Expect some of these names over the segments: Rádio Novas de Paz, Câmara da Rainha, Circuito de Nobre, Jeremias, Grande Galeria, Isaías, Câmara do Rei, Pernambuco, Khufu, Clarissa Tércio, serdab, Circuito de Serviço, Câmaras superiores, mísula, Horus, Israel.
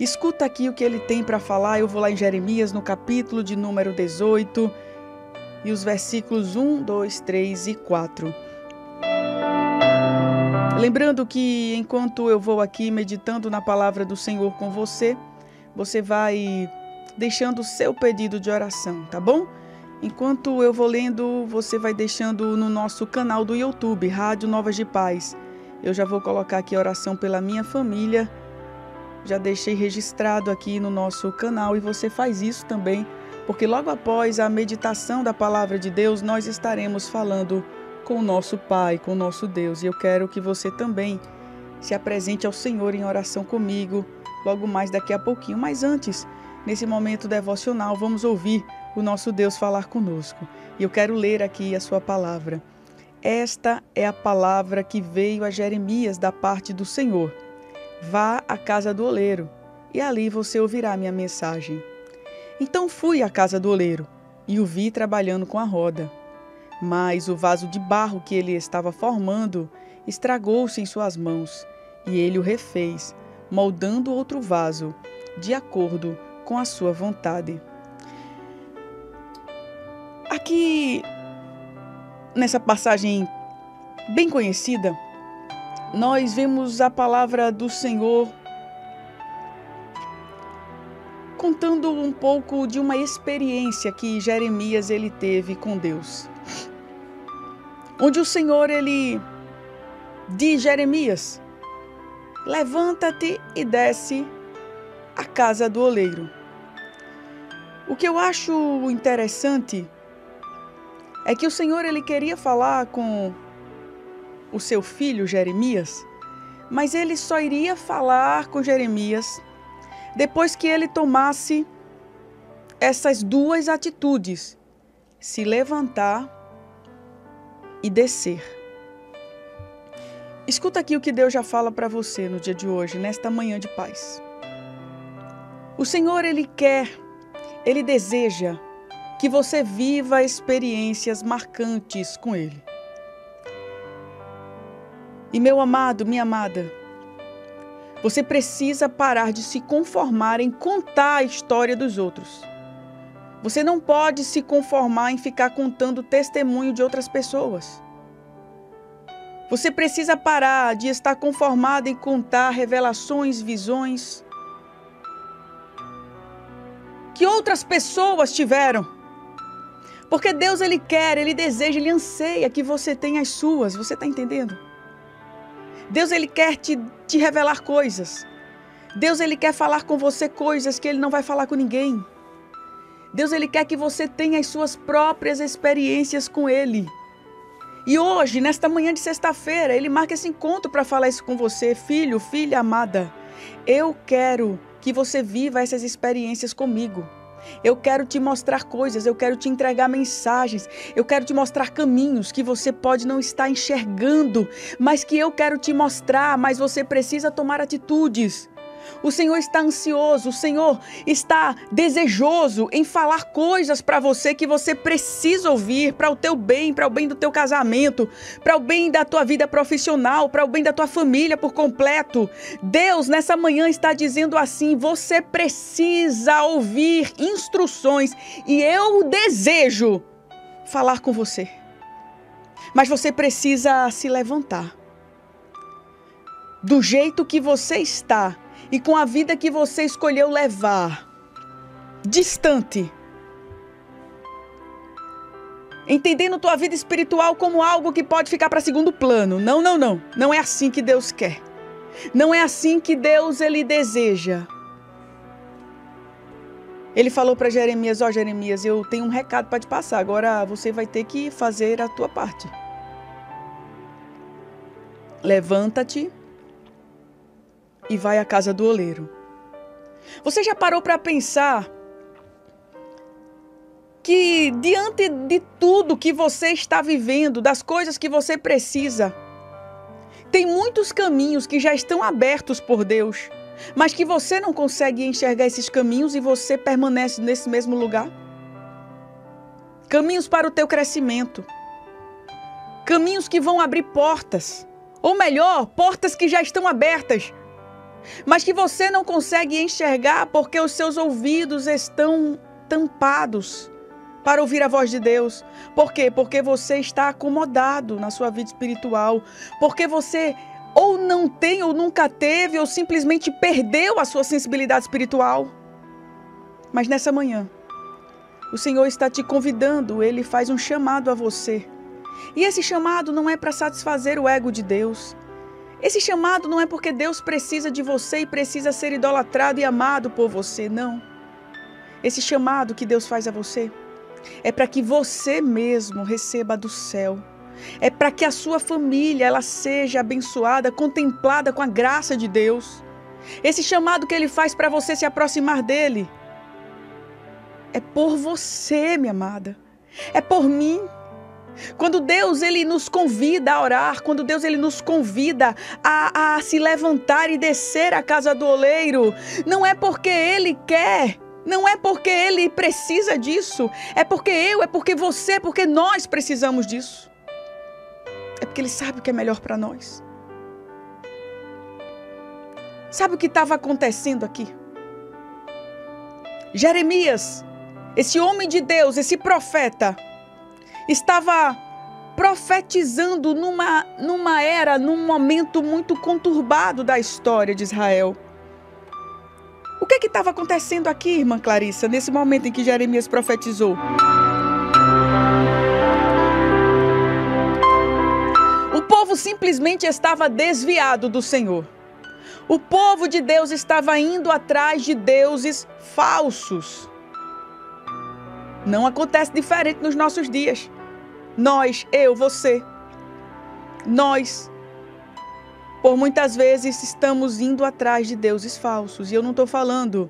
Escuta aqui o que ele tem para falar. Eu vou lá em Jeremias, no capítulo de número 18, e os versículos 1, 2, 3 e 4. Lembrando que enquanto eu vou aqui meditando na palavra do Senhor com você, você vai deixando o seu pedido de oração, tá bom? Enquanto eu vou lendo, você vai deixando no nosso canal do YouTube, Rádio Novas de Paz. Eu já vou colocar aqui a oração pela minha família. Já deixei registrado aqui no nosso canal e você faz isso também, porque logo após a meditação da palavra de Deus, nós estaremos falando com o nosso Pai, com o nosso Deus. E eu quero que você também se apresente ao Senhor em oração comigo, logo mais daqui a pouquinho. Mas antes, nesse momento devocional, vamos ouvir o nosso Deus falar conosco. E eu quero ler aqui a sua palavra. Esta é a palavra que veio a Jeremias da parte do Senhor. Vá à casa do oleiro, e ali você ouvirá minha mensagem. Então fui à casa do oleiro, e o vi trabalhando com a roda. Mas o vaso de barro que ele estava formando estragou-se em suas mãos, e ele o refez, moldando outro vaso, de acordo com a sua vontade. Aqui, nessa passagem bem conhecida, nós vemos a palavra do Senhor contando um pouco de uma experiência que Jeremias ele teve com Deus. Onde o Senhor ele diz: Jeremias, levanta-te e desce à casa do oleiro. O que eu acho interessante é que o Senhor ele queria falar com o seu filho Jeremias, mas ele só iria falar com Jeremias depois que ele tomasse essas duas atitudes: se levantar e descer. Escuta aqui o que Deus já fala para você no dia de hoje, nesta manhã de paz. O Senhor ele quer, ele deseja que você viva experiências marcantes com Ele. E meu amado, minha amada, você precisa parar de se conformar em contar a história dos outros. Você não pode se conformar em ficar contando testemunho de outras pessoas. Você precisa parar de estar conformado em contar revelações, visões que outras pessoas tiveram. Porque Deus, Ele quer, Ele deseja, Ele anseia que você tenha as suas. Você está entendendo? Deus, Ele quer te revelar coisas. Deus, Ele quer falar com você coisas que Ele não vai falar com ninguém. Deus, Ele quer que você tenha as suas próprias experiências com Ele. E hoje, nesta manhã de sexta-feira, Ele marca esse encontro para falar isso com você. Filho, filha amada, eu quero que você viva essas experiências comigo. Eu quero te mostrar coisas, eu quero te entregar mensagens, eu quero te mostrar caminhos que você pode não estar enxergando, mas que eu quero te mostrar, mas você precisa tomar atitudes. O Senhor está ansioso, o Senhor está desejoso em falar coisas para você que você precisa ouvir para o teu bem, para o bem do teu casamento, para o bem da tua vida profissional, para o bem da tua família por completo. Deus nessa manhã está dizendo assim: você precisa ouvir instruções e eu desejo falar com você. Mas você precisa se levantar do jeito que você está e com a vida que você escolheu levar, distante, entendendo tua vida espiritual como algo que pode ficar para segundo plano. Não, não, não. Não é assim que Deus quer. Não é assim que Deus ele deseja. Ele falou para Jeremias: ó, Jeremias, eu tenho um recado para te passar. Agora você vai ter que fazer a tua parte. Levanta-te e vai à casa do oleiro. Você já parou para pensar que diante de tudo que você está vivendo, das coisas que você precisa, tem muitos caminhos que já estão abertos por Deus, mas que você não consegue enxergar esses caminhos e você permanece nesse mesmo lugar? Caminhos para o teu crescimento. Caminhos que vão abrir portas. Ou melhor, portas que já estão abertas, mas que você não consegue enxergar porque os seus ouvidos estão tampados para ouvir a voz de Deus. Por quê? Porque você está acomodado na sua vida espiritual, porque você ou não tem, ou nunca teve, ou simplesmente perdeu a sua sensibilidade espiritual. Mas nessa manhã, o Senhor está te convidando, Ele faz um chamado a você. E esse chamado não é para satisfazer o ego de Deus. Esse chamado não é porque Deus precisa de você e precisa ser idolatrado e amado por você, não. Esse chamado que Deus faz a você é para que você mesmo receba do céu. É para que a sua família ela seja abençoada, contemplada com a graça de Deus. Esse chamado que Ele faz para você se aproximar dEle é por você, minha amada. É por mim. Quando Deus Ele nos convida a orar, quando Deus Ele nos convida a se levantar e descer à casa do oleiro, não é porque Ele quer, não é porque Ele precisa disso, é porque eu, é porque você, é porque nós precisamos disso. É porque Ele sabe o que é melhor para nós. Sabe o que estava acontecendo aqui? Jeremias, esse homem de Deus, esse profeta, estava profetizando numa era, num momento muito conturbado da história de Israel. O que estava acontecendo aqui, irmã Clarissa, nesse momento em que Jeremias profetizou? Simplesmente estava desviado do Senhor. O povo de Deus estava indo atrás de deuses falsos. Não acontece diferente nos nossos dias. Nós, eu, você, nós, por muitas vezes estamos indo atrás de deuses falsos. E eu não estou falando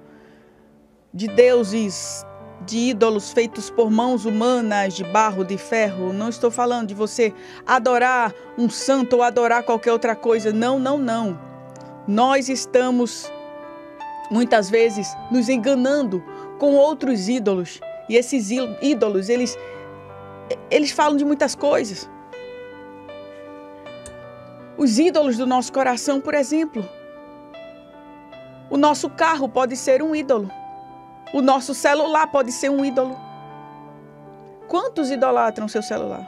de deuses, de ídolos feitos por mãos humanas, de barro, de ferro. Não estou falando de você adorar um santo ou adorar qualquer outra coisa. Não, não, não. Nós estamos, muitas vezes, nos enganando com outros ídolos. E esses ídolos, eles falam de muitas coisas. Os ídolos do nosso coração, por exemplo. O nosso carro pode ser um ídolo. O nosso celular pode ser um ídolo. Quantos idolatram seu celular?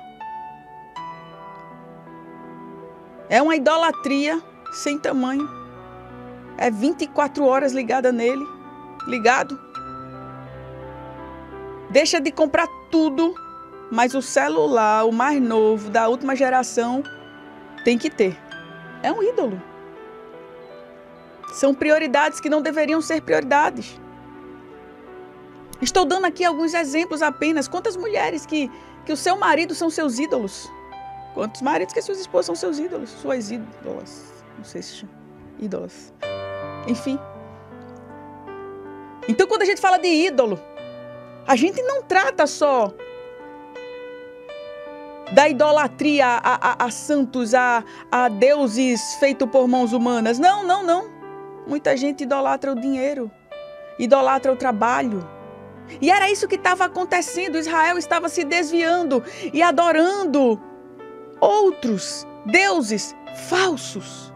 É uma idolatria sem tamanho. É 24 horas ligada nele, ligado. Deixa de comprar tudo, mas o celular, o mais novo, da última geração, tem que ter. É um ídolo. São prioridades que não deveriam ser prioridades. Estou dando aqui alguns exemplos apenas. Quantas mulheres que o seu marido são seus ídolos? Quantos maridos que suas esposas são seus ídolos? Suas ídolas. Não sei se chama. Ídolas. Enfim. Então, quando a gente fala de ídolo, a gente não trata só da idolatria a santos, a deuses feitos por mãos humanas. Não, não, não. Muita gente idolatra o dinheiro, idolatra o trabalho. E era isso que estava acontecendo. Israel estava se desviando e adorando outros deuses falsos.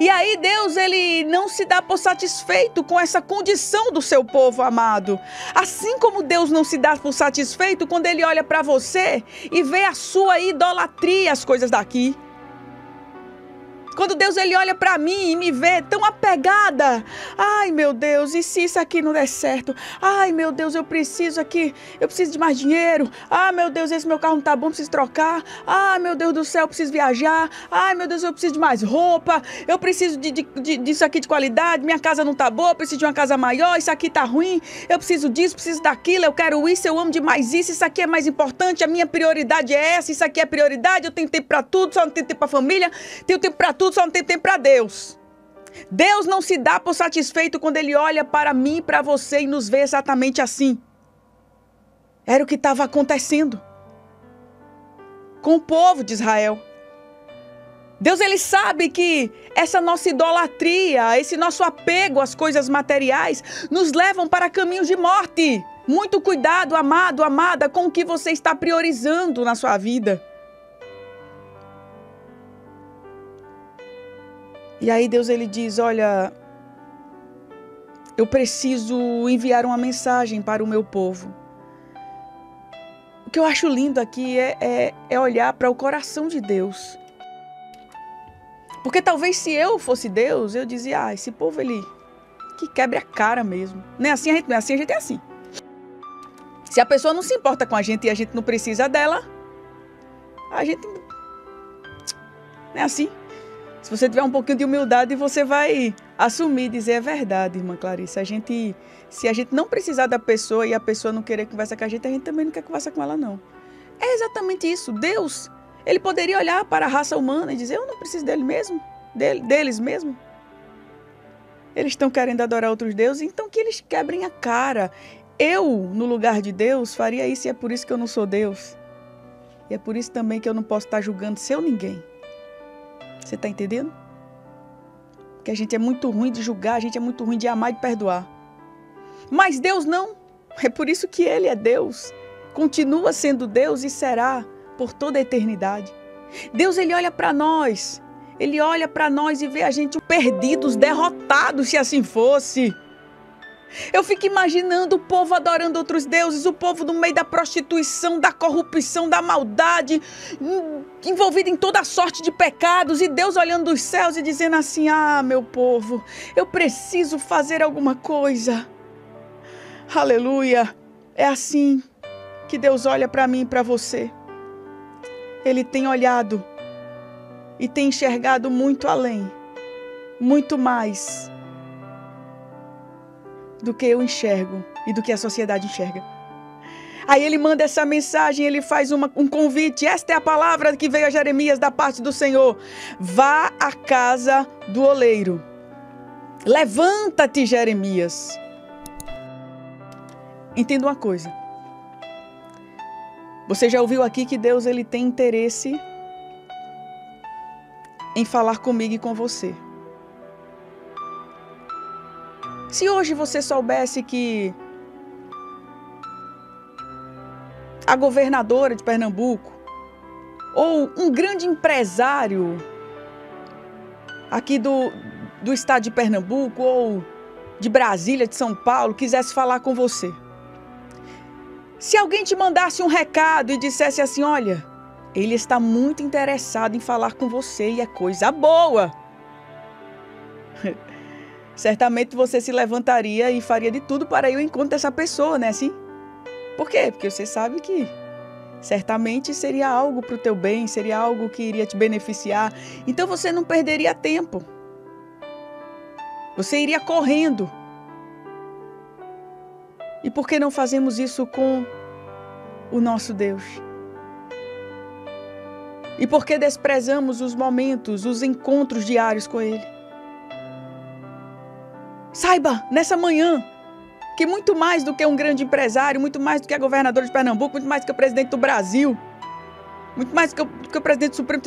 E aí Deus, Ele não se dá por satisfeito com essa condição do seu povo amado. Assim como Deus não se dá por satisfeito quando Ele olha para você e vê a sua idolatria, as coisas daqui. Quando Deus Ele olha para mim e me vê tão apegada, ai meu Deus, e se isso aqui não der certo? Ai meu Deus, eu preciso aqui, eu preciso de mais dinheiro. Ai meu Deus, esse meu carro não tá bom, preciso trocar. Ai meu Deus do céu, eu preciso viajar. Ai meu Deus, eu preciso de mais roupa. Eu preciso disso aqui de qualidade, minha casa não tá boa, eu preciso de uma casa maior, isso aqui tá ruim. Eu preciso disso, preciso daquilo, eu quero isso, eu amo demais isso, isso aqui é mais importante, a minha prioridade é essa, isso aqui é prioridade, eu tenho tempo para tudo, só não tenho tempo para família, tenho tempo para tudo, só não tem tempo para Deus. Deus não se dá por satisfeito quando Ele olha para mim e para você e nos vê exatamente assim. Era o que estava acontecendo com o povo de Israel. Deus, Ele sabe que essa nossa idolatria, esse nosso apego às coisas materiais nos levam para caminhos de morte. Muito cuidado, amado, amada, com o que você está priorizando na sua vida. E aí Deus, ele diz, olha, eu preciso enviar uma mensagem para o meu povo. O que eu acho lindo aqui é olhar para o coração de Deus. Porque talvez se eu fosse Deus, eu dizia, ah, esse povo, ele que quebre a cara mesmo. Não é assim, a gente é assim. Se a pessoa não se importa com a gente e a gente não precisa dela, a gente não é assim. Se você tiver um pouquinho de humildade, você vai assumir e dizer, é verdade, irmã Clarissa. Se a gente não precisar da pessoa e a pessoa não querer conversar com a gente também não quer conversar com ela, não. É exatamente isso. Deus, ele poderia olhar para a raça humana e dizer, eu não preciso dele mesmo, deles mesmo. Eles estão querendo adorar outros deuses, então que eles quebrem a cara. Eu, no lugar de Deus, faria isso, e é por isso que eu não sou Deus. E é por isso também que eu não posso estar julgando seu ninguém. Você está entendendo? Porque a gente é muito ruim de julgar, a gente é muito ruim de amar e de perdoar. Mas Deus não. É por isso que Ele é Deus. Continua sendo Deus e será por toda a eternidade. Deus, Ele olha para nós. Ele olha para nós e vê a gente perdidos, derrotados, se assim fosse. Eu fico imaginando o povo adorando outros deuses, o povo no meio da prostituição, da corrupção, da maldade, envolvido em toda sorte de pecados, e Deus olhando dos céus e dizendo assim, ah, meu povo, eu preciso fazer alguma coisa. Aleluia! É assim que Deus olha para mim e para você. Ele tem olhado e tem enxergado muito além, muito mais do que eu enxergo e do que a sociedade enxerga. Aí ele manda essa mensagem, ele faz um convite. Esta é a palavra que veio a Jeremias da parte do Senhor. Vá à casa do oleiro. Levanta-te, Jeremias. Entenda uma coisa. Você já ouviu aqui que Deus, ele tem interesse em falar comigo e com você. Se hoje você soubesse que a governadora de Pernambuco ou um grande empresário aqui do estado de Pernambuco ou de Brasília, de São Paulo, quisesse falar com você. Se alguém te mandasse um recado e dissesse assim, olha, ele está muito interessado em falar com você e é coisa boa. Certamente você se levantaria e faria de tudo para ir ao encontro dessa pessoa, né? Assim? Por quê? Porque você sabe que certamente seria algo para o teu bem, seria algo que iria te beneficiar. Então você não perderia tempo. Você iria correndo. E por que não fazemos isso com o nosso Deus? E por que desprezamos os momentos, os encontros diários com Ele? Saiba, nessa manhã, que muito mais do que um grande empresário, muito mais do que a governadora de Pernambuco, muito mais do que o presidente do Brasil, muito mais do que o presidente do Supremo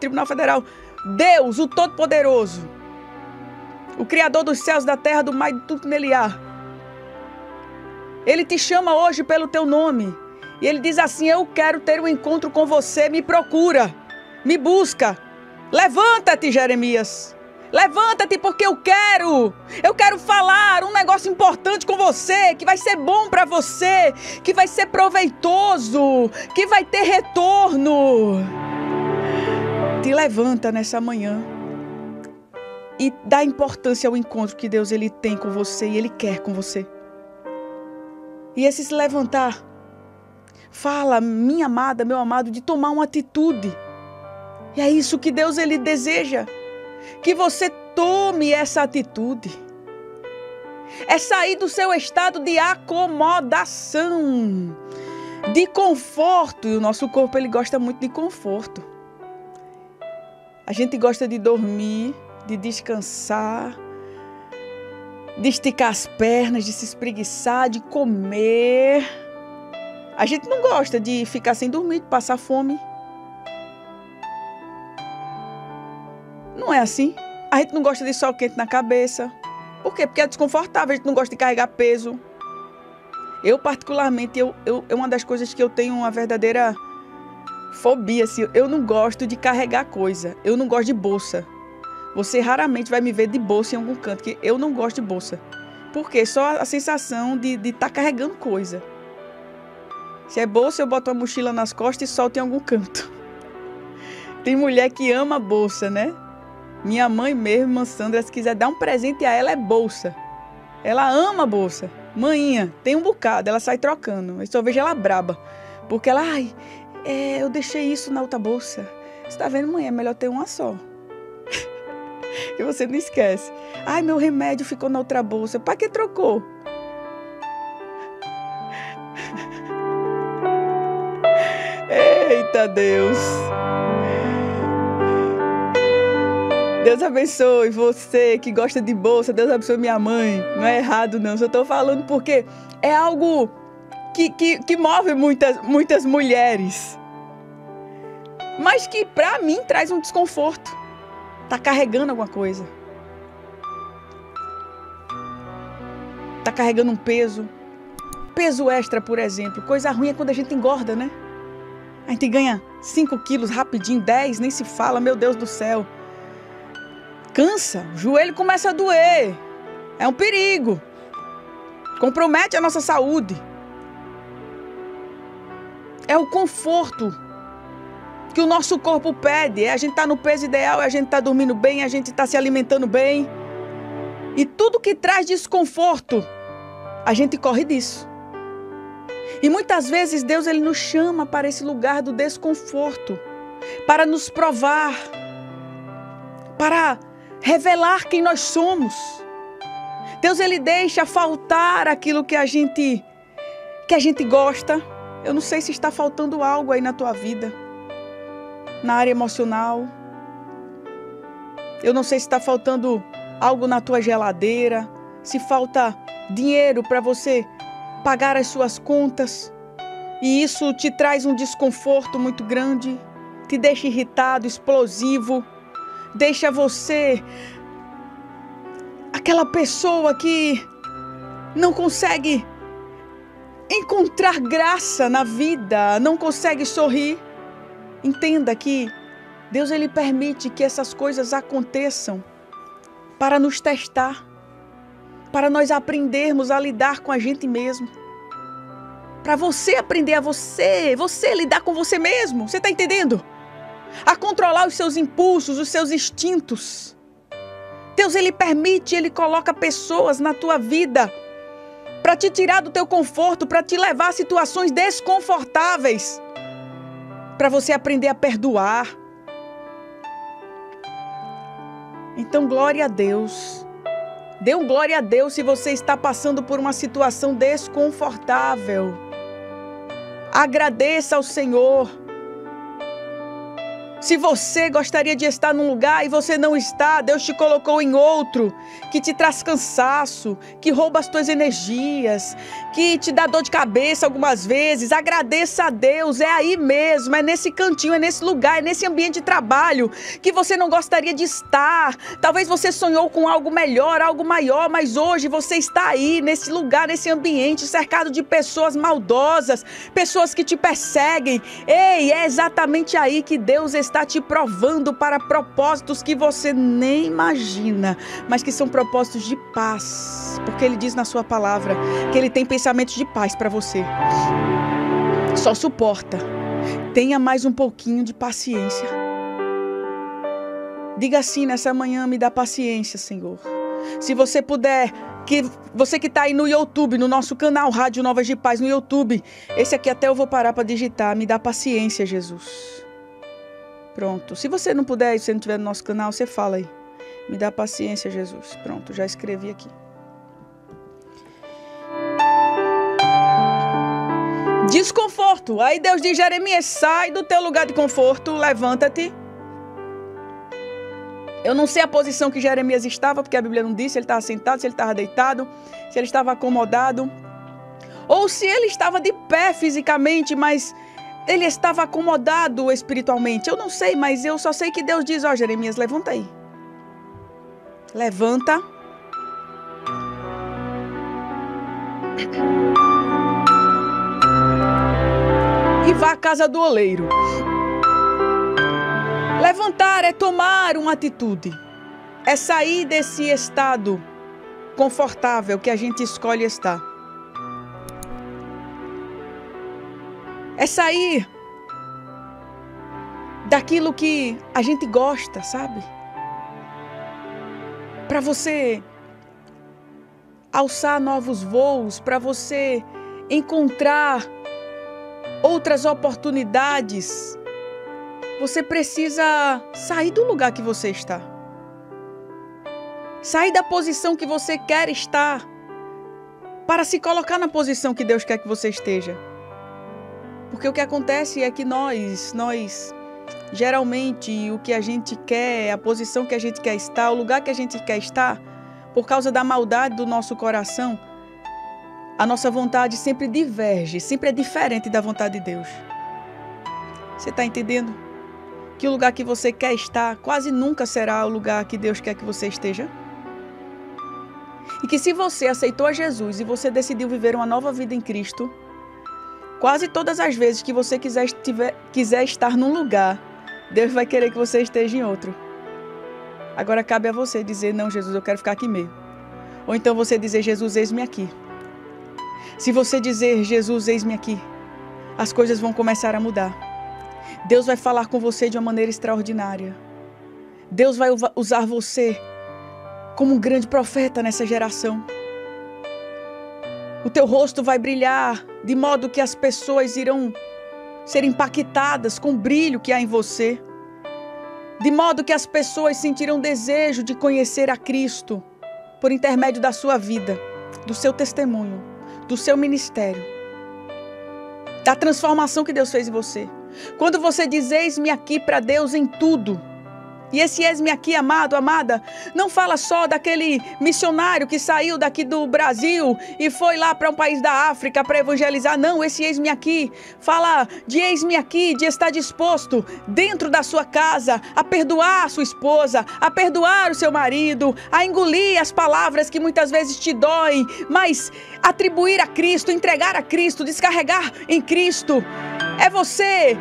Tribunal Federal, Deus, o Todo-Poderoso, o Criador dos céus, da terra, do mar e de tudo que nele há, Ele te chama hoje pelo teu nome. E Ele diz assim, eu quero ter um encontro com você, me procura, me busca. Levanta-te, Jeremias. Levanta-te porque eu quero falar um negócio importante com você, que vai ser bom para você, que vai ser proveitoso, que vai ter retorno. Te levanta nessa manhã e dá importância ao encontro que Deus, ele tem com você e Ele quer com você. E esse se levantar, fala, minha amada, meu amado, de tomar uma atitude. E é isso que Deus, ele deseja. Que você tome essa atitude. É sair do seu estado de acomodação, de conforto. E o nosso corpo, ele gosta muito de conforto. A gente gosta de dormir, de descansar, de esticar as pernas, de se espreguiçar, de comer. A gente não gosta de ficar sem dormir, de passar fome. Não é assim? A gente não gosta de sol quente na cabeça. Por quê? Porque é desconfortável, a gente não gosta de carregar peso. Eu, particularmente, é uma das coisas que eu tenho uma verdadeira fobia. Assim, eu não gosto de carregar coisa, eu não gosto de bolsa. Você raramente vai me ver de bolsa em algum canto, que eu não gosto de bolsa. Por quê? Só a sensação de estar carregando coisa. Se é bolsa, eu boto a mochila nas costas e solto em algum canto. Tem mulher que ama bolsa, né? Minha mãe mesmo, Sandra, se quiser dar um presente a ela, é bolsa. Ela ama bolsa. Maninha, tem um bocado, ela sai trocando. Eu só vejo ela braba. Porque ela, eu deixei isso na outra bolsa. Você tá vendo, mãe? É melhor ter uma só. E você não esquece. Ai, meu remédio ficou na outra bolsa. Pra que trocou? Eita, Deus. Deus abençoe você que gosta de bolsa. Deus abençoe minha mãe. Não é errado, não. Só tô falando porque é algo que move muitas mulheres. Mas que pra mim traz um desconforto. Tá carregando alguma coisa. Tá carregando um peso. Peso extra, por exemplo. Coisa ruim é quando a gente engorda, né? A gente ganha 5 quilos rapidinho, 10, nem se fala, meu Deus do céu. Cansa, o joelho começa a doer. É um perigo. Compromete a nossa saúde. É o conforto que o nosso corpo pede, é a gente estar no peso ideal, é a gente estar dormindo bem, a gente estar se alimentando bem. E tudo que traz desconforto, a gente corre disso. E muitas vezes Deus ele nos chama para esse lugar do desconforto, para nos provar, para revelar quem nós somos. Deus ele deixa faltar aquilo que a gente gosta. Eu não sei se está faltando algo aí na tua vida. Na área emocional, eu não sei se está faltando algo na tua geladeira, se falta dinheiro para você pagar as suas contas e isso te traz um desconforto muito grande, te deixa irritado, explosivo, deixa você aquela pessoa que não consegue encontrar graça na vida, não consegue sorrir. Entenda que Deus ele permite que essas coisas aconteçam para nos testar, para nós aprendermos a lidar com a gente mesmo, para você aprender a você lidar com você mesmo, você está entendendo? A controlar os seus impulsos, os seus instintos. Deus ele permite, ele coloca pessoas na tua vida para te tirar do teu conforto, para te levar a situações desconfortáveis. Para você aprender a perdoar. Então, glória a Deus. Dê um glória a Deus se você está passando por uma situação desconfortável. Agradeça ao Senhor. Se você gostaria de estar num lugar e você não está, Deus te colocou em outro, que te traz cansaço, que rouba as tuas energias, que te dá dor de cabeça algumas vezes. Agradeça a Deus, é aí mesmo, é nesse cantinho, é nesse lugar, é nesse ambiente de trabalho que você não gostaria de estar. Talvez você sonhou com algo melhor, algo maior, mas hoje você está aí, nesse lugar, nesse ambiente, cercado de pessoas maldosas, pessoas que te perseguem. Ei, é exatamente aí que Deus está te provando para propósitos que você nem imagina, mas que são propósitos de paz, porque ele diz na sua palavra que ele tem pensamentos de paz para você. Só suporta, tenha mais um pouquinho de paciência. Diga assim nessa manhã: me dá paciência, Senhor. Se você puder, você que está aí no YouTube, no nosso canal Rádio Novas de Paz no YouTube, esse aqui até eu vou parar para digitar, me dá paciência, Jesus. Pronto. Se você não puder, se você não estiver no nosso canal, você fala aí. Me dá paciência, Jesus. Pronto, já escrevi aqui. Desconforto. Aí Deus diz, Jeremias, sai do teu lugar de conforto, levanta-te. Eu não sei a posição que Jeremias estava, porque a Bíblia não diz se ele estava sentado, se ele estava deitado, se ele estava acomodado. Ou se ele estava de pé fisicamente, mas... ele estava acomodado espiritualmente. Eu não sei, mas eu só sei que Deus diz, ó, Jeremias, levanta aí. Levanta. E vá à casa do oleiro. Levantar é tomar uma atitude. É sair desse estado confortável que a gente escolhe estar. É sair daquilo que a gente gosta, sabe? Para você alçar novos voos, para você encontrar outras oportunidades, você precisa sair do lugar que você está. Sair da posição que você quer estar para se colocar na posição que Deus quer que você esteja. Porque o que acontece é que nós geralmente, o que a gente quer, a posição que a gente quer estar, o lugar que a gente quer estar, por causa da maldade do nosso coração, a nossa vontade sempre diverge, sempre é diferente da vontade de Deus. Você está entendendo? Que o lugar que você quer estar quase nunca será o lugar que Deus quer que você esteja? E que se você aceitou a Jesus e você decidiu viver uma nova vida em Cristo, quase todas as vezes que você quiser estar num lugar, Deus vai querer que você esteja em outro. Agora cabe a você dizer, não, Jesus, eu quero ficar aqui mesmo. Ou então você dizer, Jesus, eis-me aqui. Se você dizer, Jesus, eis-me aqui, as coisas vão começar a mudar. Deus vai falar com você de uma maneira extraordinária. Deus vai usar você como um grande profeta nessa geração. O teu rosto vai brilhar de modo que as pessoas irão ser impactadas com o brilho que há em você. De modo que as pessoas sentirão desejo de conhecer a Cristo por intermédio da sua vida, do seu testemunho, do seu ministério, da transformação que Deus fez em você. Quando você diz, eis-me aqui para Deus em tudo. E esse eis-me aqui, amado, amada, não fala só daquele missionário que saiu daqui do Brasil e foi lá para um país da África para evangelizar. Não, esse eis-me aqui fala de eis-me aqui, de estar disposto dentro da sua casa a perdoar a sua esposa, a perdoar o seu marido, a engolir as palavras que muitas vezes te doem, mas atribuir a Cristo, entregar a Cristo, descarregar em Cristo. É você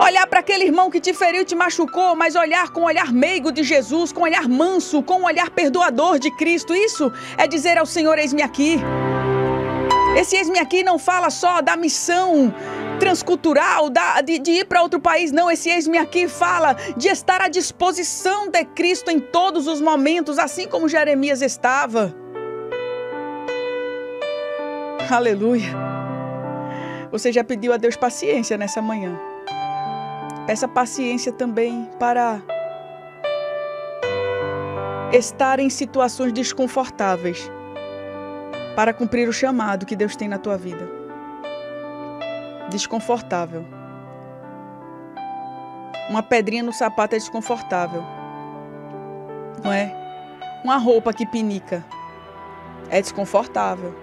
olhar para aquele irmão que te feriu, te machucou, mas olhar com o olhar meigo de Jesus, com o olhar manso, com o olhar perdoador de Cristo. Isso é dizer ao Senhor, eis-me aqui. Esse eis-me aqui não fala só da missão transcultural, de ir para outro país. Não, esse eis-me aqui fala de estar à disposição de Cristo em todos os momentos, assim como Jeremias estava. Aleluia. Você já pediu a Deus paciência nessa manhã. Essa paciência também para estar em situações desconfortáveis, para cumprir o chamado que Deus tem na tua vida. Desconfortável. Uma pedrinha no sapato é desconfortável, não é? Uma roupa que pinica é desconfortável.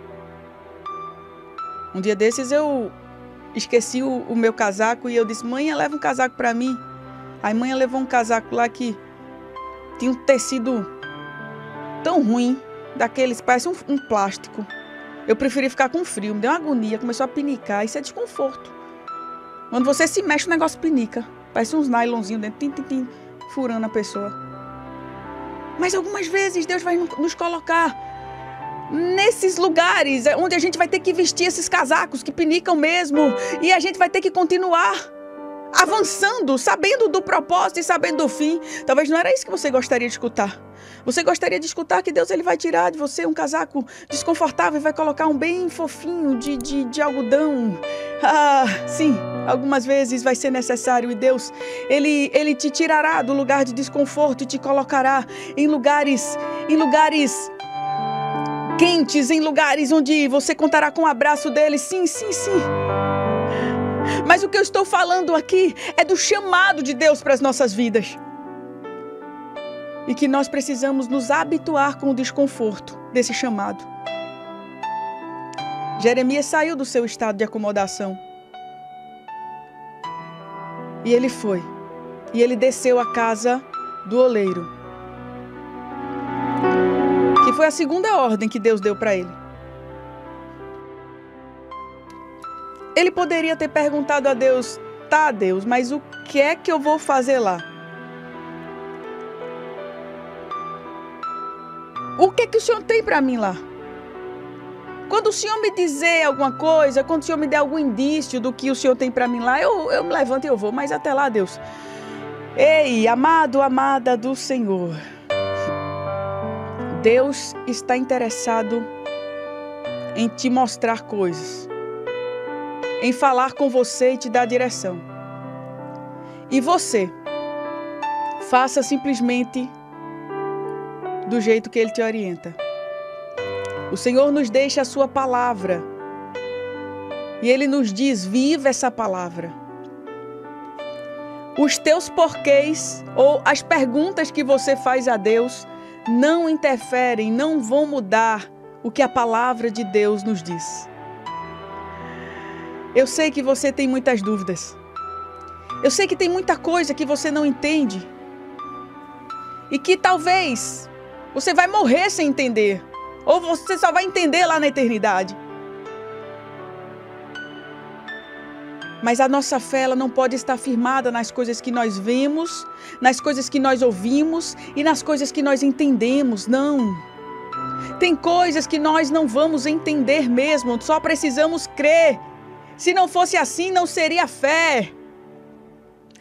Um dia desses eu esqueci o meu casaco e eu disse, mãe, leva um casaco para mim. Aí mãe levou um casaco lá que tinha um tecido tão ruim, daqueles, parece um plástico. Eu preferi ficar com frio, me deu uma agonia, começou a pinicar, isso é desconforto. Quando você se mexe, o negócio pinica, parece uns nylonzinhos dentro, tim, furando a pessoa. Mas algumas vezes Deus vai nos colocar nesses lugares onde a gente vai ter que vestir esses casacos que pinicam mesmo, e a gente vai ter que continuar avançando, sabendo do propósito e sabendo do fim. Talvez não era isso que você gostaria de escutar. Você gostaria de escutar que Deus ele vai tirar de você um casaco desconfortável e vai colocar um bem fofinho de algodão. Ah, sim, algumas vezes vai ser necessário, e Deus ele te tirará do lugar de desconforto e te colocará em lugares quentes, em lugares onde você contará com o abraço dele, sim. Mas o que eu estou falando aqui é do chamado de Deus para as nossas vidas. E que nós precisamos nos habituar com o desconforto desse chamado. Jeremias saiu do seu estado de acomodação. E ele foi. E ele desceu à casa do oleiro. Que foi a segunda ordem que Deus deu para ele. Ele poderia ter perguntado a Deus, tá Deus, mas o que é que eu vou fazer lá? O que é que o Senhor tem para mim lá? Quando o Senhor me dizer alguma coisa, quando o Senhor me der algum indício do que o Senhor tem para mim lá, eu me levanto e eu vou, mas até lá, Deus. Ei, amado, amada do Senhor, Deus está interessado em te mostrar coisas, em falar com você e te dar direção. E você, faça simplesmente do jeito que Ele te orienta. O Senhor nos deixa a sua palavra e Ele nos diz, viva essa palavra. Os teus porquês ou as perguntas que você faz a Deus não interferem, não vão mudar o que a palavra de Deus nos diz. Eu sei que você tem muitas dúvidas. Eu sei que tem muita coisa que você não entende e que talvez você vai morrer sem entender. Ou você só vai entender lá na eternidade. Mas a nossa fé, ela não pode estar firmada nas coisas que nós vemos, nas coisas que nós ouvimos e nas coisas que nós entendemos, não. Tem coisas que nós não vamos entender mesmo, só precisamos crer. Se não fosse assim, não seria fé.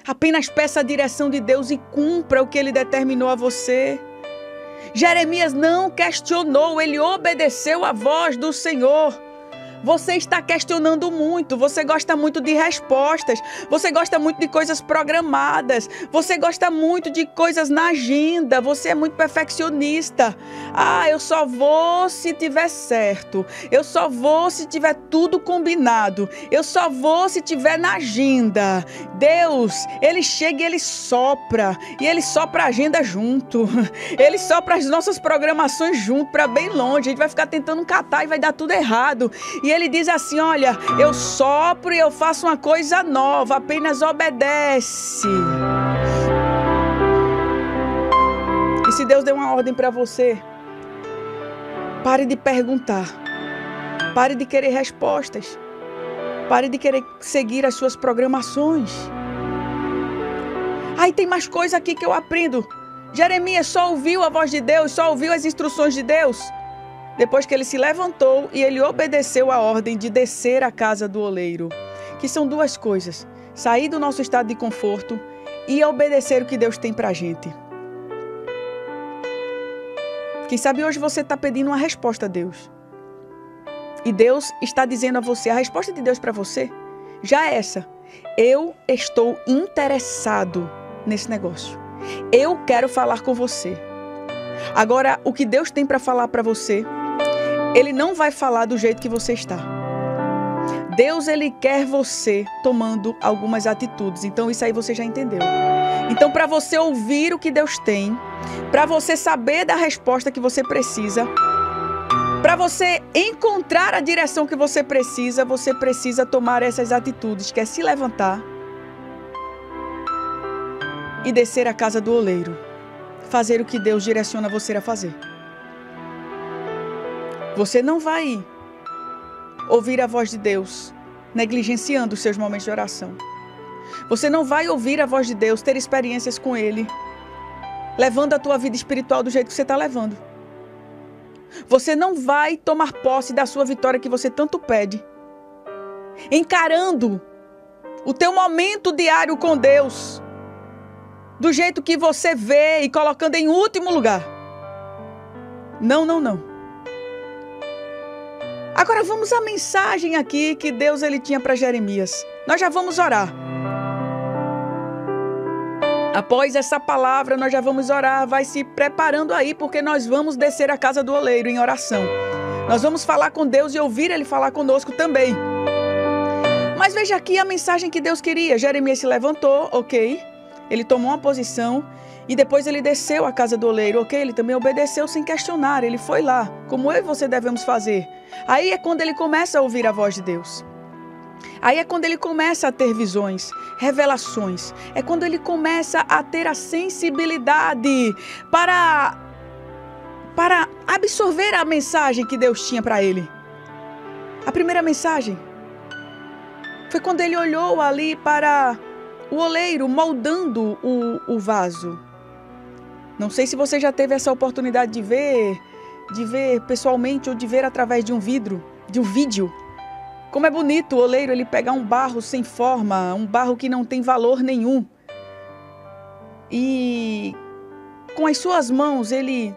Apenas peça a direção de Deus e cumpra o que Ele determinou a você. Jeremias não questionou, ele obedeceu à voz do Senhor. Você está questionando muito, você gosta muito de respostas, você gosta muito de coisas programadas, você gosta muito de coisas na agenda, você é muito perfeccionista. Ah, eu só vou se tiver certo, eu só vou se tiver tudo combinado, eu só vou se tiver na agenda. Deus, Ele chega e Ele sopra a agenda junto, Ele sopra as nossas programações junto, para bem longe, a gente vai ficar tentando catar e vai dar tudo errado. E Ele diz assim, olha, eu sopro e eu faço uma coisa nova, apenas obedece. E se Deus deu uma ordem para você, pare de perguntar, pare de querer respostas, pare de querer seguir as suas programações. Aí tem mais coisa aqui que eu aprendo. Jeremias só ouviu a voz de Deus, só ouviu as instruções de Deus. Depois que ele se levantou e ele obedeceu a ordem de descer à casa do oleiro. Que são duas coisas, sair do nosso estado de conforto e obedecer o que Deus tem pra gente. Quem sabe hoje você está pedindo uma resposta a Deus. E Deus está dizendo a você, a resposta de Deus para você já é essa. Eu estou interessado nesse negócio. Eu quero falar com você. Agora, o que Deus tem para falar para você, Ele não vai falar do jeito que você está. Deus, Ele quer você tomando algumas atitudes. Então, isso aí você já entendeu. Então, para você ouvir o que Deus tem, para você saber da resposta que você precisa, para você encontrar a direção que você precisa tomar essas atitudes, que é se levantar e descer à casa do oleiro. Fazer o que Deus direciona você a fazer. Você não vai ouvir a voz de Deus negligenciando os seus momentos de oração. Você não vai ouvir a voz de Deus, ter experiências com Ele, levando a tua vida espiritual do jeito que você está levando. Você não vai tomar posse da sua vitória que você tanto pede, encarando o teu momento diário com Deus do jeito que você vê e colocando em último lugar. Não, não, não. Agora vamos à mensagem aqui que Deus ele tinha para Jeremias. Nós já vamos orar. Após essa palavra, nós já vamos orar. Vai se preparando aí, porque nós vamos descer à casa do oleiro em oração. Nós vamos falar com Deus e ouvir Ele falar conosco também. Mas veja aqui a mensagem que Deus queria. Jeremias se levantou, ok. Ele tomou uma posição e depois ele desceu à casa do oleiro, ok? Ele também obedeceu sem questionar, ele foi lá, como eu e você devemos fazer. Aí é quando ele começa a ouvir a voz de Deus. Aí é quando ele começa a ter visões, revelações. É quando ele começa a ter a sensibilidade para absorver a mensagem que Deus tinha para ele. A primeira mensagem foi quando ele olhou ali para o oleiro moldando o vaso. Não sei se você já teve essa oportunidade de ver de ver pessoalmente ou de ver através de um vidro, de um vídeo. Como é bonito o oleiro ele pegar um barro sem forma, um barro que não tem valor nenhum. E com as suas mãos ele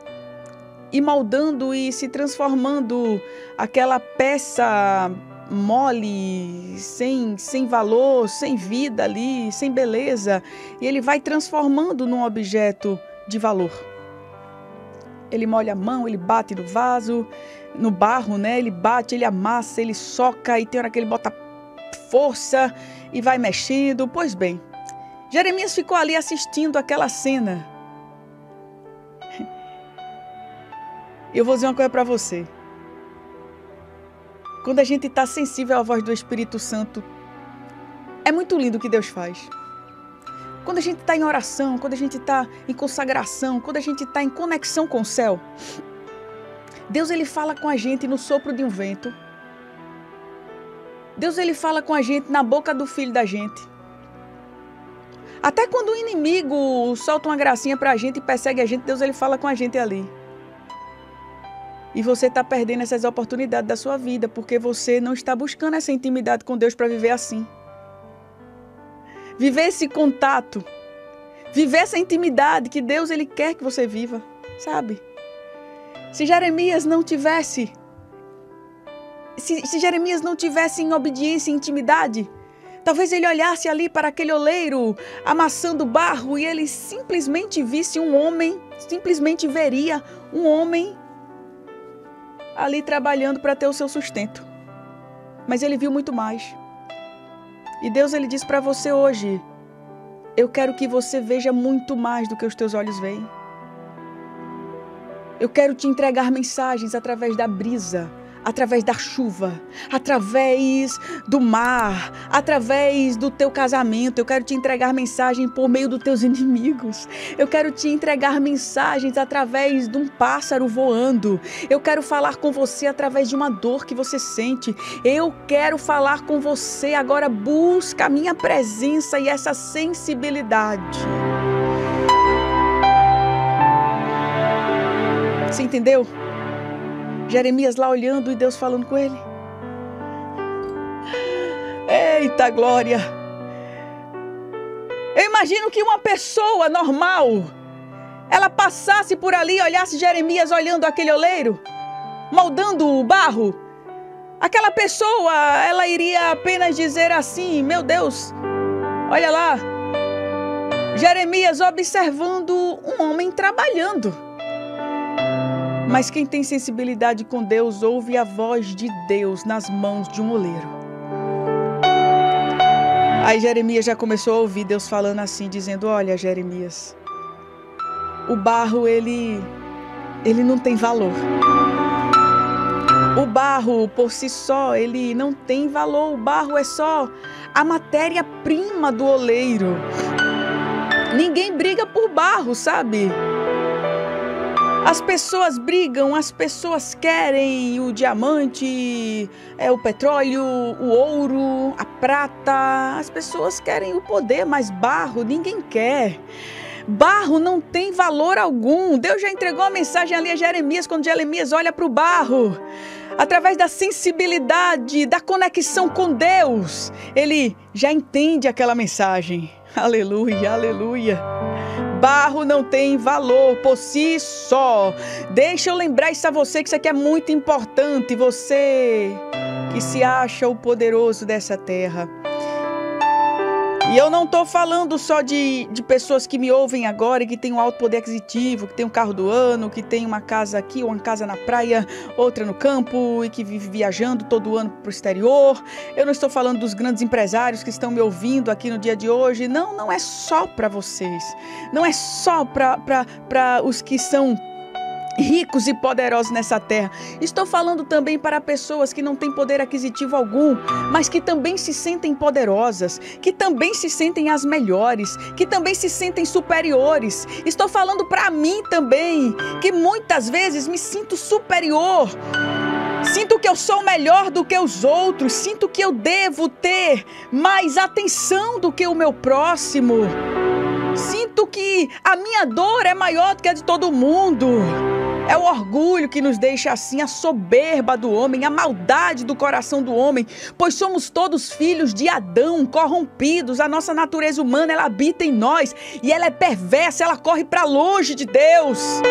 ir moldando e se transformando aquela peça mole, sem valor, sem vida ali, sem beleza. E ele vai transformando num objeto de valor. Ele molha a mão, ele bate no vaso, no barro, né? Ele bate, ele amassa, ele soca e tem hora que ele bota força e vai mexendo. Pois bem, Jeremias ficou ali assistindo aquela cena. Eu vou dizer uma coisa para você. Quando a gente está sensível à voz do Espírito Santo, é muito lindo o que Deus faz. Quando a gente está em oração, quando a gente está em consagração, quando a gente está em conexão com o céu, Deus ele fala com a gente no sopro de um vento. Deus ele fala com a gente na boca do filho da gente. Até quando o inimigo solta uma gracinha para a gente e persegue a gente, Deus ele fala com a gente ali. E você está perdendo essas oportunidades da sua vida, porque você não está buscando essa intimidade com Deus para viver assim. Viver esse contato, viver essa intimidade que Deus ele quer que você viva, sabe? Se Jeremias não tivesse, se Jeremias não tivesse em obediência e intimidade, talvez ele olhasse ali para aquele oleiro amassando barro e ele simplesmente visse um homem, simplesmente veria um homem ali trabalhando para ter o seu sustento. Mas ele viu muito mais. E Deus ele diz para você hoje, eu quero que você veja muito mais do que os teus olhos veem. Eu quero te entregar mensagens através da brisa, através da chuva, através do mar, através do teu casamento. Eu quero te entregar mensagem por meio dos teus inimigos. Eu quero te entregar mensagens através de um pássaro voando. Eu quero falar com você através de uma dor que você sente. Eu quero falar com você. Agora busca a minha presença e essa sensibilidade. Você entendeu? Jeremias lá olhando e Deus falando com ele. Eita glória! Eu imagino que uma pessoa normal, ela passasse por ali e olhasse Jeremias olhando aquele oleiro, moldando o barro. Aquela pessoa, ela iria apenas dizer assim, meu Deus, olha lá. Jeremias observando um homem trabalhando. Mas quem tem sensibilidade com Deus ouve a voz de Deus nas mãos de um oleiro. Aí Jeremias já começou a ouvir Deus falando assim, dizendo, olha Jeremias, o barro ele não tem valor. O barro por si só, ele não tem valor, o barro é só a matéria-prima do oleiro. Ninguém briga por barro, sabe? As pessoas brigam, as pessoas querem o diamante, o petróleo, o ouro, a prata. As pessoas querem o poder, mas barro ninguém quer. Barro não tem valor algum. Deus já entregou a mensagem ali a Jeremias, quando Jeremias olha para o barro. Através da sensibilidade, da conexão com Deus, ele já entende aquela mensagem. Aleluia, aleluia. Barro não tem valor por si só. Deixa eu lembrar isso a você, que isso aqui é muito importante. Você que se acha o poderoso dessa terra. E eu não estou falando só de pessoas que me ouvem agora e que tem um alto poder aquisitivo, que tem um carro do ano, que tem uma casa aqui, uma casa na praia, outra no campo e que vive viajando todo ano para o exterior. Eu não estou falando dos grandes empresários que estão me ouvindo aqui no dia de hoje. Não, não é só para vocês. Não é só para os que são ricos e poderosos nessa terra. Estou falando também para pessoas que não têm poder aquisitivo algum, mas que também se sentem poderosas, que também se sentem as melhores, que também se sentem superiores. Estou falando para mim também, que muitas vezes me sinto superior. Sinto que eu sou melhor do que os outros, sinto que eu devo ter mais atenção do que o meu próximo. Sinto que a minha dor é maior do que a de todo mundo. É o orgulho que nos deixa assim, a soberba do homem, a maldade do coração do homem, pois somos todos filhos de Adão, corrompidos. A nossa natureza humana, ela habita em nós e ela é perversa, ela corre para longe de Deus.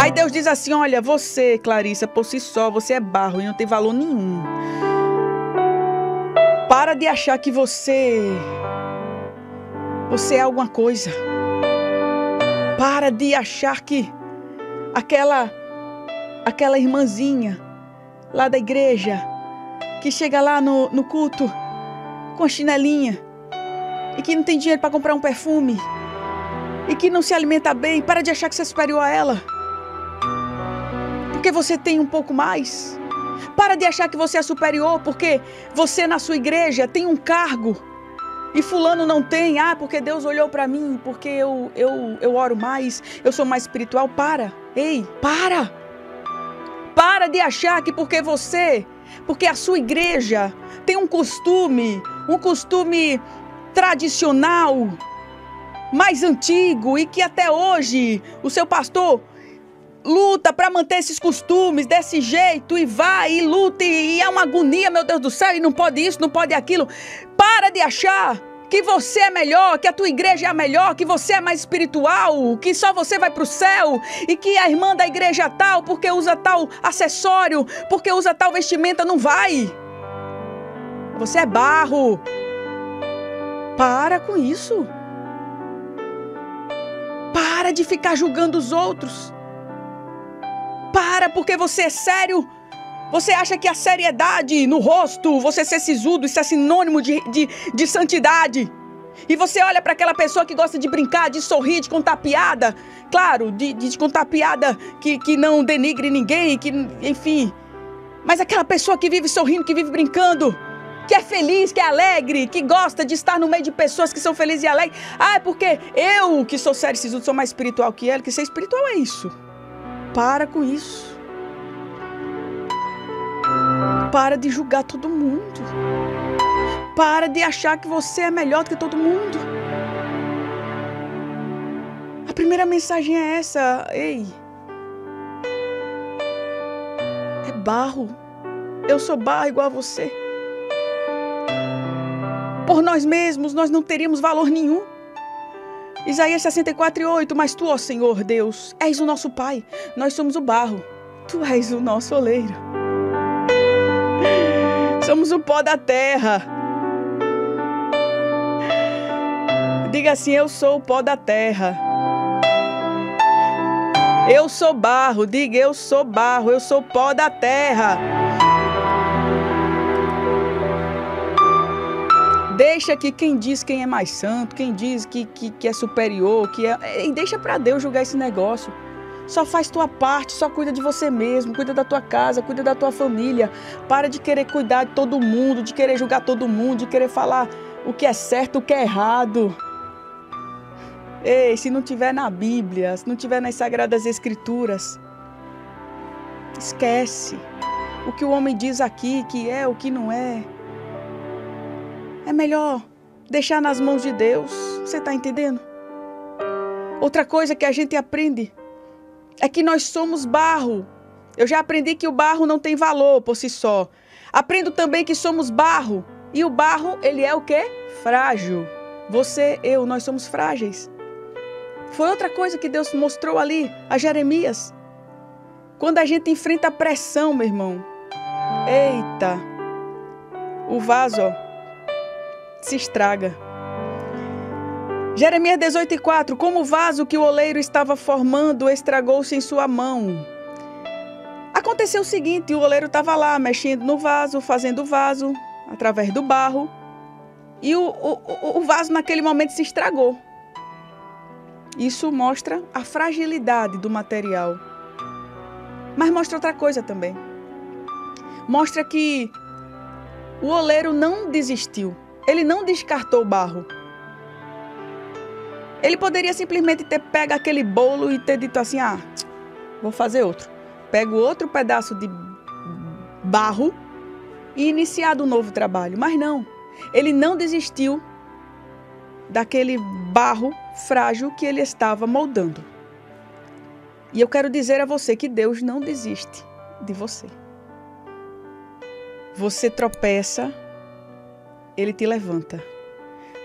Aí Deus diz assim, olha, você, Clarissa, por si só, você é barro e não tem valor nenhum. Para de achar que você é alguma coisa. Para de achar que aquela irmãzinha lá da igreja que chega lá no culto com a chinelinha e que não tem dinheiro para comprar um perfume e que não se alimenta bem, para de achar que você é superior a ela, porque você tem um pouco mais. Para de achar que você é superior porque você na sua igreja tem um cargo e fulano não tem, porque Deus olhou para mim, porque eu oro mais, eu sou mais espiritual. Para! Para de achar que porque a sua igreja tem um costume tradicional, mais antigo, e que até hoje o seu pastor luta para manter esses costumes desse jeito, e vai, e luta, e é uma agonia, meu Deus do céu, e não pode isso, não pode aquilo. Para de achar que você é melhor, que a tua igreja é a melhor, que você é mais espiritual, que só você vai para o céu, e que a irmã da igreja tal, porque usa tal acessório, porque usa tal vestimenta, não vai. Você é barro. Para com isso. Para de ficar julgando os outros. Para, porque você é sério. Você acha que a seriedade no rosto, você ser sisudo, isso é sinônimo de santidade. E você olha para aquela pessoa que gosta de brincar, de sorrir, de contar piada. Claro, de contar piada que não denigre ninguém, que, enfim. Mas aquela pessoa que vive sorrindo, que vive brincando, que é feliz, que é alegre, que gosta de estar no meio de pessoas que são felizes e alegres. É porque eu, que sou sério e sisudo, sou mais espiritual que ela, que ser espiritual é isso. Para com isso. Para de julgar todo mundo. Para de achar que você é melhor do que todo mundo. A primeira mensagem é essa. Ei. É barro. Eu sou barro igual a você. Por nós mesmos, nós não teríamos valor nenhum. Isaías 64:8, mas tu, ó Senhor Deus, és o nosso Pai, nós somos o barro, tu és o nosso oleiro. Somos o pó da terra. Diga assim, eu sou o pó da terra. Eu sou barro, diga eu sou barro, eu sou pó da terra. Deixa que quem diz quem é mais santo, quem diz que é superior, e deixa para Deus julgar esse negócio. Só faz tua parte, só cuida de você mesmo, cuida da tua casa, cuida da tua família. Para de querer cuidar de todo mundo, de querer julgar todo mundo, de querer falar o que é certo, o que é errado. Ei, se não tiver na Bíblia, se não tiver nas Sagradas Escrituras, esquece o que o homem diz aqui, que é, o que não é. É melhor deixar nas mãos de Deus, você está entendendo? Outra coisa que a gente aprende é que nós somos barro. Eu já aprendi que o barro não tem valor por si só. Aprendo também que somos barro. E o barro, ele é o quê? Frágil. Você, eu, nós somos frágeis. Foi outra coisa que Deus mostrou ali a Jeremias. Quando a gente enfrenta a pressão, meu irmão. Eita! O vaso, ó, se estraga. Jeremias 18:4, como o vaso que o oleiro estava formando estragou-se em sua mão. Aconteceu o seguinte, o oleiro estava lá mexendo no vaso, fazendo o vaso através do barro, e o vaso naquele momento se estragou. Isso mostra a fragilidade do material. Mas mostra outra coisa também. Mostra que o oleiro não desistiu. Ele não descartou o barro. Ele poderia simplesmente ter pego aquele bolo e ter dito assim, vou fazer outro. Pego outro pedaço de barro e iniciado um novo trabalho. Mas não, ele não desistiu daquele barro frágil que ele estava moldando. E eu quero dizer a você que Deus não desiste de você. Você tropeça, Ele te levanta.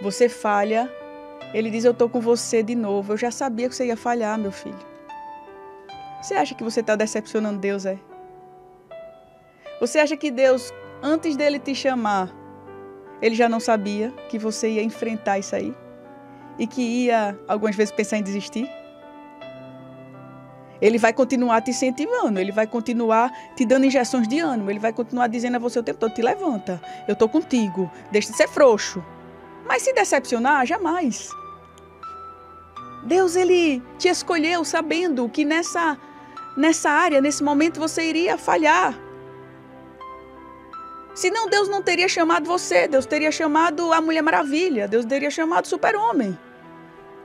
Você falha, Ele diz, eu estou com você de novo. Eu já sabia que você ia falhar, meu filho. Você acha que você está decepcionando Deus, é? Você acha que Deus, antes dele te chamar, Ele já não sabia que você ia enfrentar isso aí? E que ia, algumas vezes, pensar em desistir? Ele vai continuar te incentivando, Ele vai continuar te dando injeções de ânimo, Ele vai continuar dizendo a você o tempo todo, te levanta, eu estou contigo, deixa de ser frouxo. Mas se decepcionar, jamais. Deus, Ele te escolheu sabendo que nessa área, nesse momento, você iria falhar. Senão Deus não teria chamado você, Deus teria chamado a Mulher Maravilha, Deus teria chamado Super-Homem.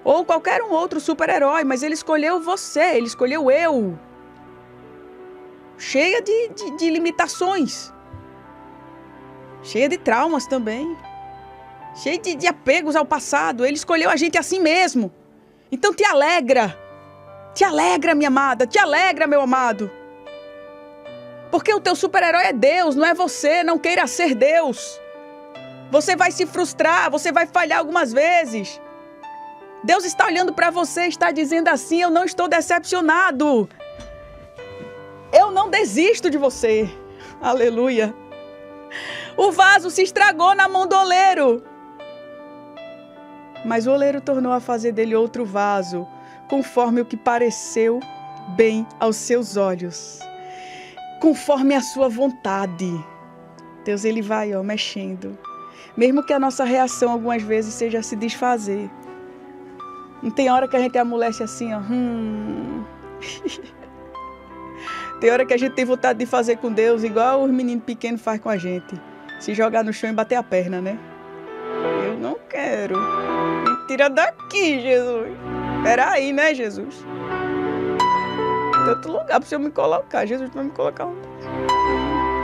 Ou qualquer um outro super-herói, mas Ele escolheu você, Ele escolheu eu. Cheia de limitações. Cheia de traumas também. Cheia de apegos ao passado. Ele escolheu a gente assim mesmo. Então te alegra. Te alegra, minha amada. Te alegra, meu amado. Porque o teu super-herói é Deus, não é você. Não queira ser Deus. Você vai se frustrar, você vai falhar algumas vezes. Deus está olhando para você e está dizendo assim, eu não estou decepcionado. Eu não desisto de você. Aleluia. O vaso se estragou na mão do oleiro. Mas o oleiro tornou a fazer dele outro vaso, conforme o que pareceu bem aos seus olhos. Conforme a sua vontade. Deus, Ele vai mexendo. Mesmo que a nossa reação algumas vezes seja se desfazer. Não tem hora que a gente amolece assim, ó. Tem hora que a gente tem vontade de fazer com Deus, igual os meninos pequenos fazem com a gente. Se jogar no chão e bater a perna, né? Eu não quero. Me tira daqui, Jesus. Peraí, né, Jesus? Tem outro lugar pra você me colocar. Jesus vai me colocar onde?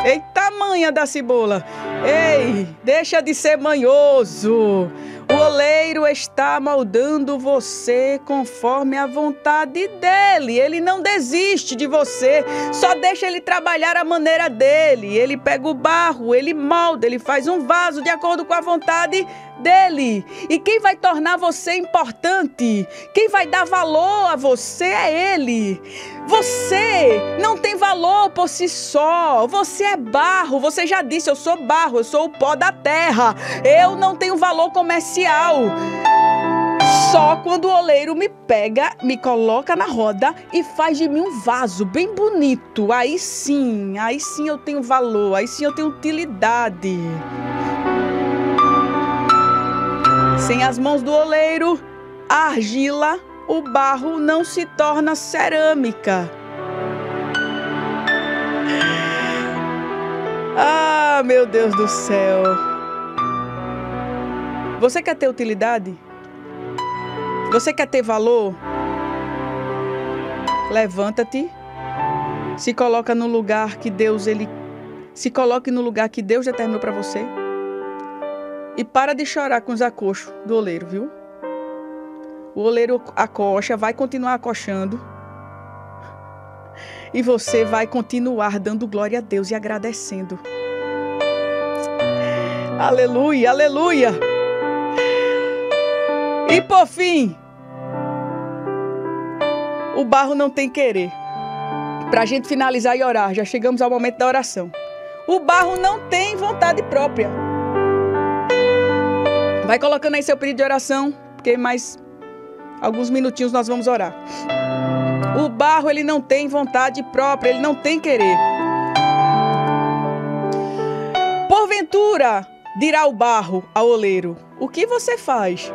Eita, manha da cebola. Ei, deixa de ser manhoso. O oleiro está moldando você conforme a vontade dele. Ele não desiste de você, só deixa ele trabalhar a maneira dele. Ele pega o barro, ele molda, ele faz um vaso de acordo com a vontade dele. E quem vai tornar você importante, quem vai dar valor a você é ele. Você não tem valor por si só, você é barro. Você já disse, eu sou barro, eu sou o pó da terra. Eu não tenho valor comercial. Só quando o oleiro me pega, me coloca na roda e faz de mim um vaso bem bonito. Aí sim eu tenho valor, aí sim eu tenho utilidade. Sem as mãos do oleiro, a argila, o barro não se torna cerâmica. Ah, meu Deus do céu. Você quer ter utilidade? Você quer ter valor? Levanta-te. Se coloca no lugar que Deus, se coloque no lugar que Deus determinou para você. E para de chorar com os acochos do oleiro, viu? O oleiro acocha, vai continuar acochando. E você vai continuar dando glória a Deus e agradecendo. Aleluia, aleluia. E por fim, o barro não tem querer. Para a gente finalizar e orar, já chegamos ao momento da oração. O barro não tem vontade própria. Vai colocando aí seu pedido de oração, porque mais alguns minutinhos nós vamos orar. O barro, ele não tem vontade própria, ele não tem querer. Porventura, dirá o barro ao oleiro, o que você faz?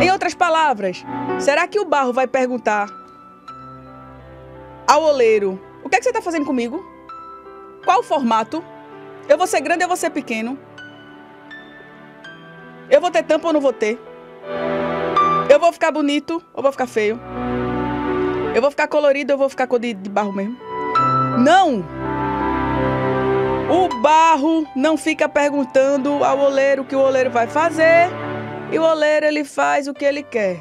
Em outras palavras, será que o barro vai perguntar ao oleiro, o que é que você está fazendo comigo? Qual o formato? Eu vou ser grande, eu vou ser pequeno? Eu vou ter tampa ou não vou ter? Eu vou ficar bonito ou vou ficar feio? Eu vou ficar colorido ou vou ficar cor de barro mesmo? Não! O barro não fica perguntando ao oleiro o que o oleiro vai fazer. E o oleiro, ele faz o que ele quer.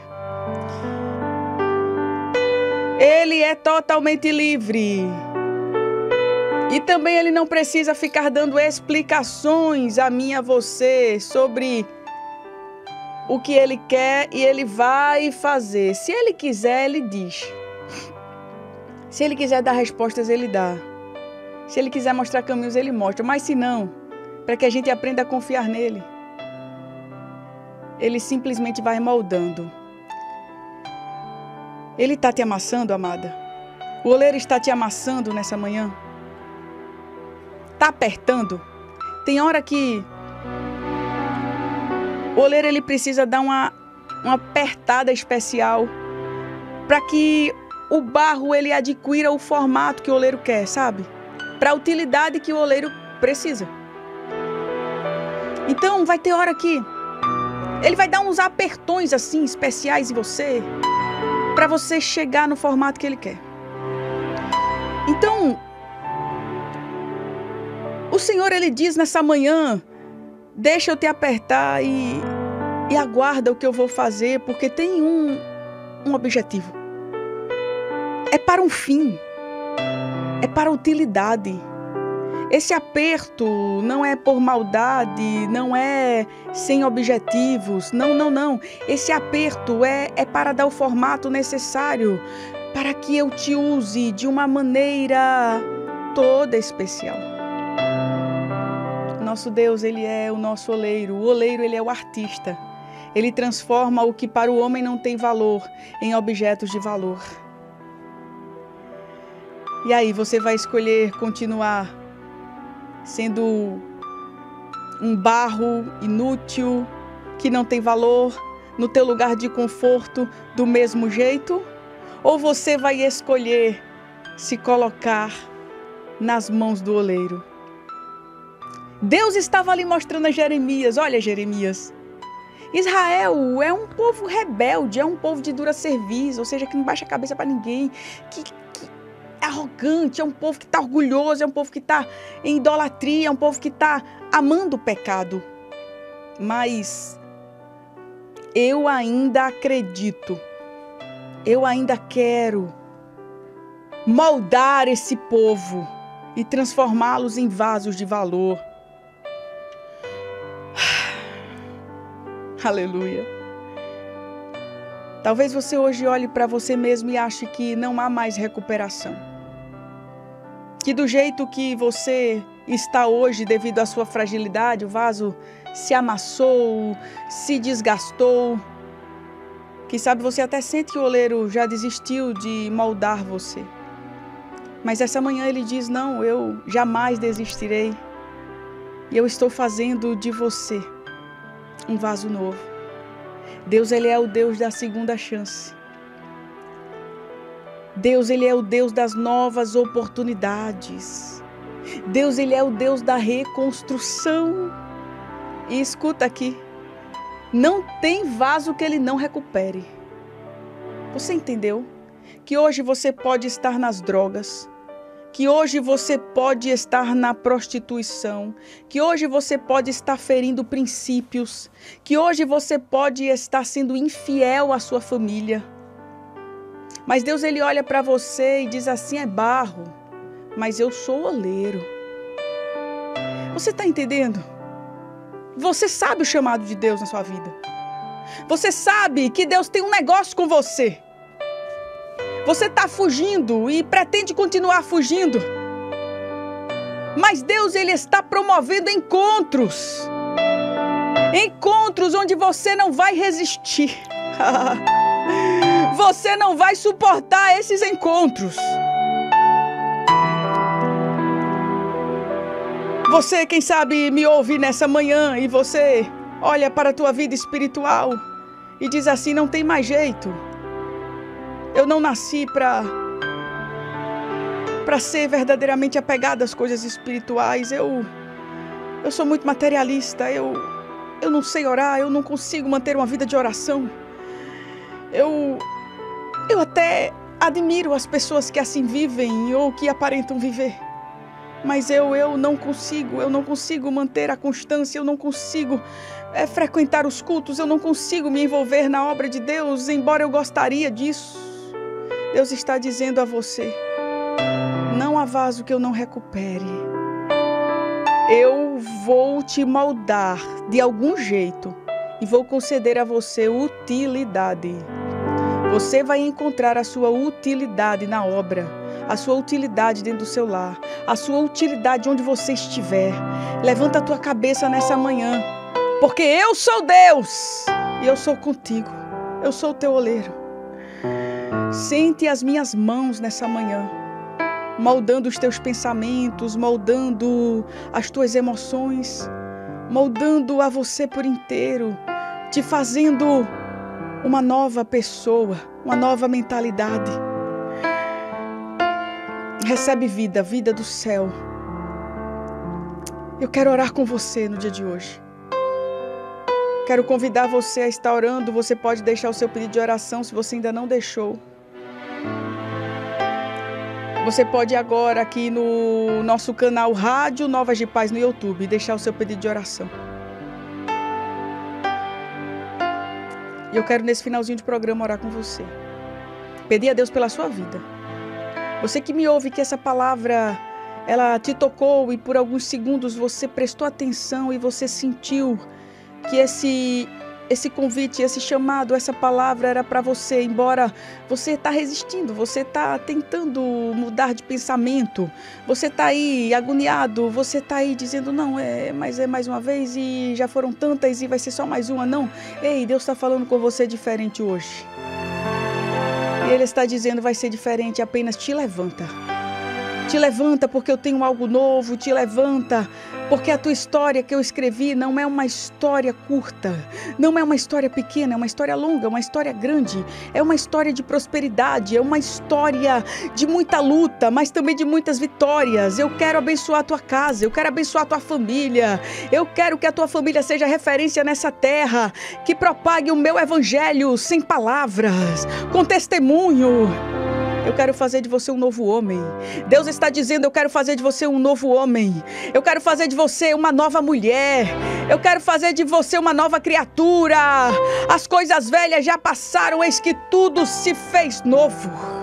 Ele é totalmente livre. E também ele não precisa ficar dando explicações a mim e a você sobre o que ele quer e ele vai fazer. Se ele quiser, ele diz. Se ele quiser dar respostas, ele dá. Se ele quiser mostrar caminhos, ele mostra. Mas se não, para que a gente aprenda a confiar nele, ele simplesmente vai moldando. Ele está te amassando, amada. O oleiro está te amassando nessa manhã. Está apertando. Tem hora que o oleiro ele precisa dar uma apertada especial para que o barro ele adquira o formato que o oleiro quer, sabe? Para a utilidade que o oleiro precisa. Então vai ter hora que ele vai dar uns apertões assim especiais em você para você chegar no formato que ele quer. Então o Senhor, ele diz nessa manhã, deixa eu te apertar e aguarda o que eu vou fazer, porque tem um objetivo. É para um fim, é para utilidade. Esse aperto não é por maldade, não é sem objetivos, não. Esse aperto é para dar o formato necessário para que eu te use de uma maneira toda especial. Nosso Deus, ele é o nosso oleiro. O oleiro, ele é o artista. Ele transforma o que para o homem não tem valor em objetos de valor. E aí, você vai escolher continuar sendo um barro inútil, que não tem valor, no teu lugar de conforto, do mesmo jeito? Ou você vai escolher se colocar nas mãos do oleiro? Deus estava ali mostrando a Jeremias, olha Jeremias, Israel é um povo rebelde, é um povo de dura serviço, ou seja, que não baixa a cabeça para ninguém, que é arrogante, é um povo que está orgulhoso, é um povo que está em idolatria, é um povo que está amando o pecado. Mas eu ainda acredito, eu ainda quero moldar esse povo e transformá-los em vasos de valor. Aleluia. Talvez você hoje olhe para você mesmo e ache que não há mais recuperação. Que do jeito que você está hoje, devido à sua fragilidade, o vaso se amassou, se desgastou. Quem sabe você até sente que o oleiro já desistiu de moldar você. Mas essa manhã ele diz, não, eu jamais desistirei. E eu estou fazendo de você um vaso novo. Deus, ele é o Deus da segunda chance. Deus, ele é o Deus das novas oportunidades. Deus, ele é o Deus da reconstrução. E escuta aqui, não tem vaso que ele não recupere. Você entendeu? Que hoje você pode estar nas drogas, que hoje você pode estar na prostituição, que hoje você pode estar ferindo princípios, que hoje você pode estar sendo infiel à sua família. Mas Deus, ele olha para você e diz assim, é barro, mas eu sou oleiro. Você está entendendo? Você sabe o chamado de Deus na sua vida. Você sabe que Deus tem um negócio com você. Você está fugindo e pretende continuar fugindo. Mas Deus, ele está promovendo encontros. Encontros onde você não vai resistir. Você não vai suportar esses encontros. Você, quem sabe, me ouve nessa manhã e você olha para a tua vida espiritual e diz assim, não tem mais jeito. Eu não nasci para ser verdadeiramente apegada às coisas espirituais. Eu sou muito materialista. Eu não sei orar. Eu não consigo manter uma vida de oração. Eu até admiro as pessoas que assim vivem ou que aparentam viver. Mas eu não consigo. Eu não consigo manter a constância. Eu não consigo frequentar os cultos. Eu não consigo me envolver na obra de Deus, embora eu gostaria disso. Deus está dizendo a você: não há vaso que eu não recupere. Eu vou te moldar de algum jeito e vou conceder a você utilidade. Você vai encontrar a sua utilidade na obra, a sua utilidade dentro do seu lar, a sua utilidade onde você estiver. Levanta a tua cabeça nessa manhã, porque eu sou Deus e eu sou contigo, eu sou o teu oleiro. Sente as minhas mãos nessa manhã, moldando os teus pensamentos, moldando as tuas emoções, moldando a você por inteiro, te fazendo uma nova pessoa, uma nova mentalidade. Recebe vida, vida do céu. Eu quero orar com você no dia de hoje. Quero convidar você a estar orando. Você pode deixar o seu pedido de oração se você ainda não deixou. Você pode agora aqui no nosso canal Rádio Novas de Paz no YouTube deixar o seu pedido de oração. E eu quero nesse finalzinho de programa orar com você. Pedir a Deus pela sua vida. Você que me ouve, que essa palavra ela te tocou e por alguns segundos você prestou atenção e você sentiu que esse convite, esse chamado, essa palavra era para você, embora você está resistindo, você está tentando mudar de pensamento, você está aí agoniado, você está aí dizendo, não, mas é mais uma vez e já foram tantas e vai ser só mais uma, não. Ei, Deus está falando com você diferente hoje. E Ele está dizendo, vai ser diferente, apenas te levanta. Te levanta porque eu tenho algo novo, te levanta porque a tua história que eu escrevi não é uma história curta, não é uma história pequena, é uma história longa, uma história grande, é uma história de prosperidade, é uma história de muita luta, mas também de muitas vitórias. Eu quero abençoar a tua casa, eu quero abençoar a tua família, eu quero que a tua família seja referência nessa terra, que propague o meu evangelho sem palavras, com testemunho. Eu quero fazer de você um novo homem. Deus está dizendo, eu quero fazer de você um novo homem. Eu quero fazer de você uma nova mulher. Eu quero fazer de você uma nova criatura. As coisas velhas já passaram, eis que tudo se fez novo.